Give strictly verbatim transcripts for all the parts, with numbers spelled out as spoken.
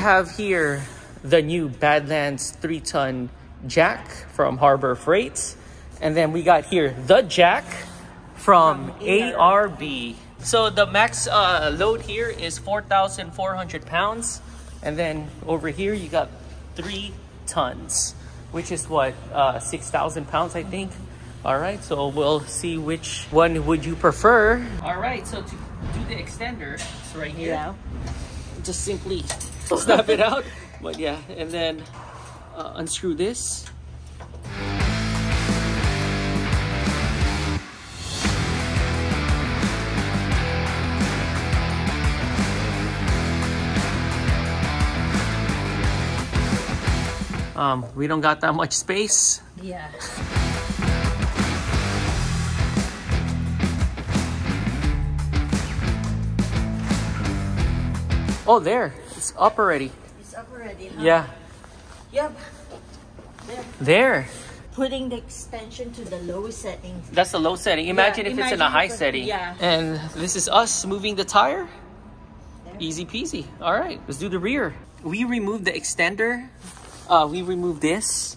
have here the new Badlands three ton jack from Harbor Freight. And then we got here the jack from A R B. So the max uh, load here is four thousand four hundred pounds. And then over here, you got three tons, which is what, uh, six thousand pounds, I think. All right, so we'll see which one would you prefer. All right, so to do the extender, it's right here. Yeah. Just simply snap it out. But yeah, and then uh, unscrew this. Um, we don't got that much space. Yeah. Oh, there. It's up already. It's up already, huh? Yeah. Yep. There. There. Putting the extension to the low setting. That's the low setting. Imagine yeah, if imagine it's in a high put, setting. Yeah. And this is us moving the tire. There. Easy peasy. All right. Let's do the rear. We removed the extender. Uh, we removed this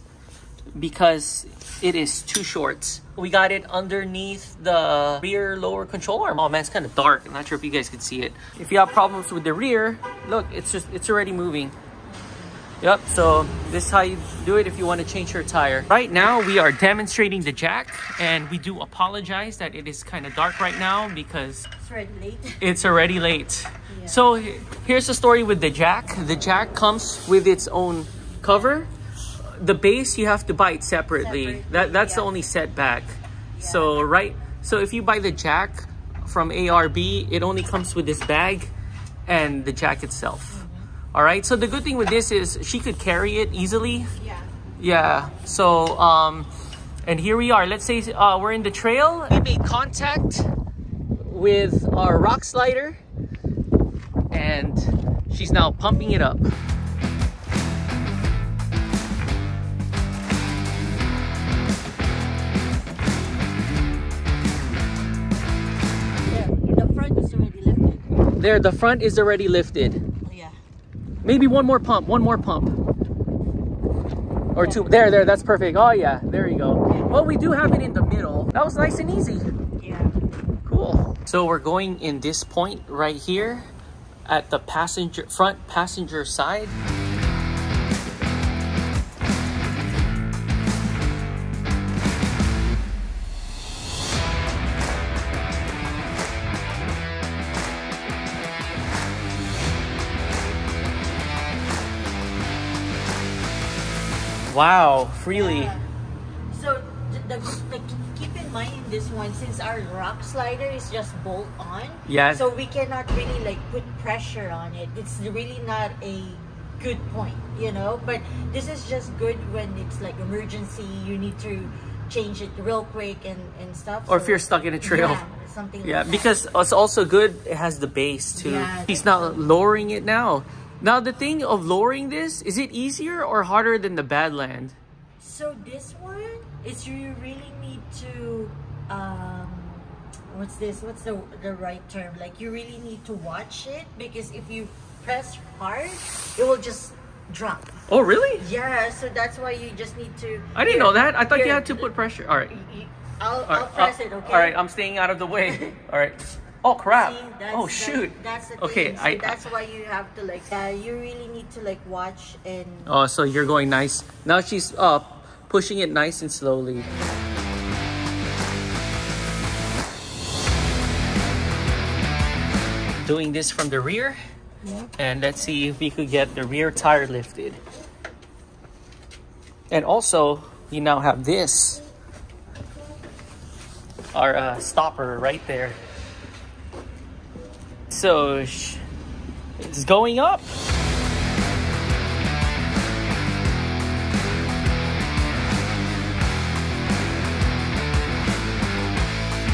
because it is too short. We got it underneath the rear lower control arm. Oh man, it's kind of dark. I'm not sure if you guys can see it. If you have problems with the rear, look, it's just, it's already moving. Yep, so this is how you do it if you want to change your tire. Right now, we are demonstrating the jack, and we do apologize that it is kind of dark right now because it's already late. It's already late. Yeah. So here's the story with the jack. The jack comes with its own cover. The base you have to buy it separately, separately that that's yeah. the only setback. Yeah. So right, so if you buy the jack from A R B, it only comes with this bag and the jack itself. Mm-hmm. All right, so the good thing with this is she could carry it easily. Yeah. Yeah, so um and here we are. Let's say uh we're in the trail. We made contact with our rock slider and she's now pumping it up. There, the front is already lifted. Yeah. Maybe one more pump, one more pump. Or two, there, there, that's perfect. Oh yeah, there you go. Well, we do have it in the middle. That was nice and easy. Yeah. Cool. So we're going in this point right here at the passenger, front passenger side. Wow, freely. Yeah. So the, the, the, keep in mind in this one, since our rock slider is just bolt on, yeah. So we cannot really like put pressure on it. It's really not a good point, you know, but this is just good when it's like emergency, you need to change it real quick and, and stuff. Or so, if you're stuck in a trail. Yeah, something yeah like because that. It's also good, it has the base too. Yeah, he's not lowering it now. Now, the thing of lowering this, is it easier or harder than the Badland? So this one, is you really need to, um, what's this? What's the, the right term? Like, you really need to watch it because if you press hard, it will just drop. Oh, really? Yeah, so that's why you just need to... I didn't know that. I thought you had to put pressure. All right. I'll, All right. I'll press I'll, it, okay? All right, I'm staying out of the way. All right. Oh crap! See, that's, oh shoot! That's, that's the okay, thing. So I, that's I, why you have to like. Uh, you really need to like watch and. Oh, so you're going nice. Now she's uh, pushing it nice and slowly. Doing this from the rear, yeah. And let's see if we could get the rear tire lifted. And also, you now have this. Our uh, stopper right there. So it's going up.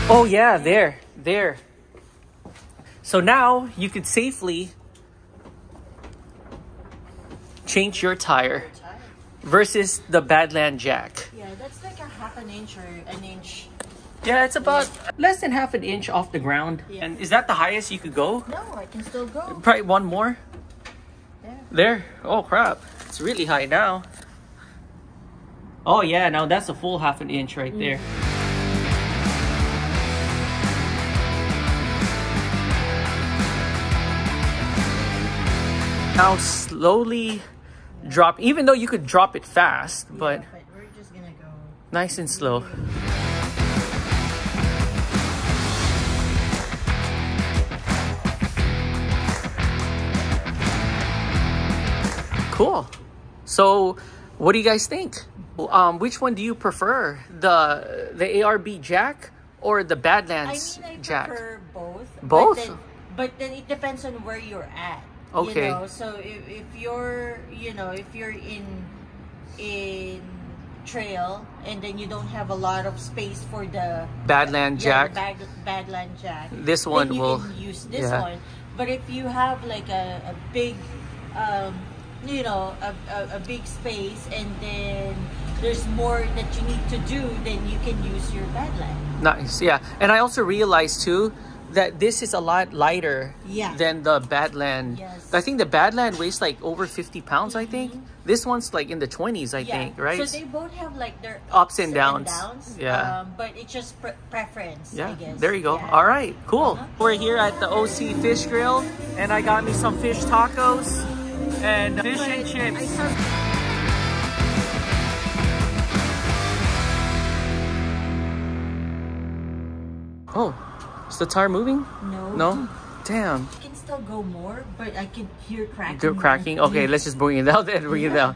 Oh yeah, there, there. So now you could safely change your tire versus the Badland jack. Yeah, that's like a half an inch or an inch. Yeah, it's about less than half an inch off the ground. Yeah. And is that the highest you could go? No, I can still go. Probably one more. Yeah. there. Oh crap, it's really high now. Oh yeah, now that's a full half an inch right there. Mm. Now slowly drop, even though you could drop it fast, yeah, but, but we're just gonna go nice and slow. Cool. So what do you guys think? Um, which one do you prefer? The the A R B jack or the Badlands I mean, I jack? Prefer both. Both? But then, but then it depends on where you're at. Okay. You know, so if, if you're, you know, if you're in in trail and then you don't have a lot of space for the Badland yeah, jack, the bad, Badland jack, this one you will can use this yeah. one. But if you have like a, a big, um, you know, a, a a big space and then there's more that you need to do, then you can use your Badland. Nice, yeah. And I also realized too that this is a lot lighter yeah. than the Badland. Yes. I think the Badland weighs like over fifty pounds, mm-hmm. I think. This one's like in the twenties, I yeah. think, right? So they both have like their ups, ups and downs. And downs yeah. Um, but it's just pre preference, yeah. I guess. There you go. Yeah. All right, cool. Uh-huh. We're here at the O C Fish Grill, and I got me some fish tacos and fish but and chips. Oh. Is the tire moving? No. No? Damn. You can still go more, but I can hear cracking. You're cracking? Okay, let's just bring it out and bring yeah. it out.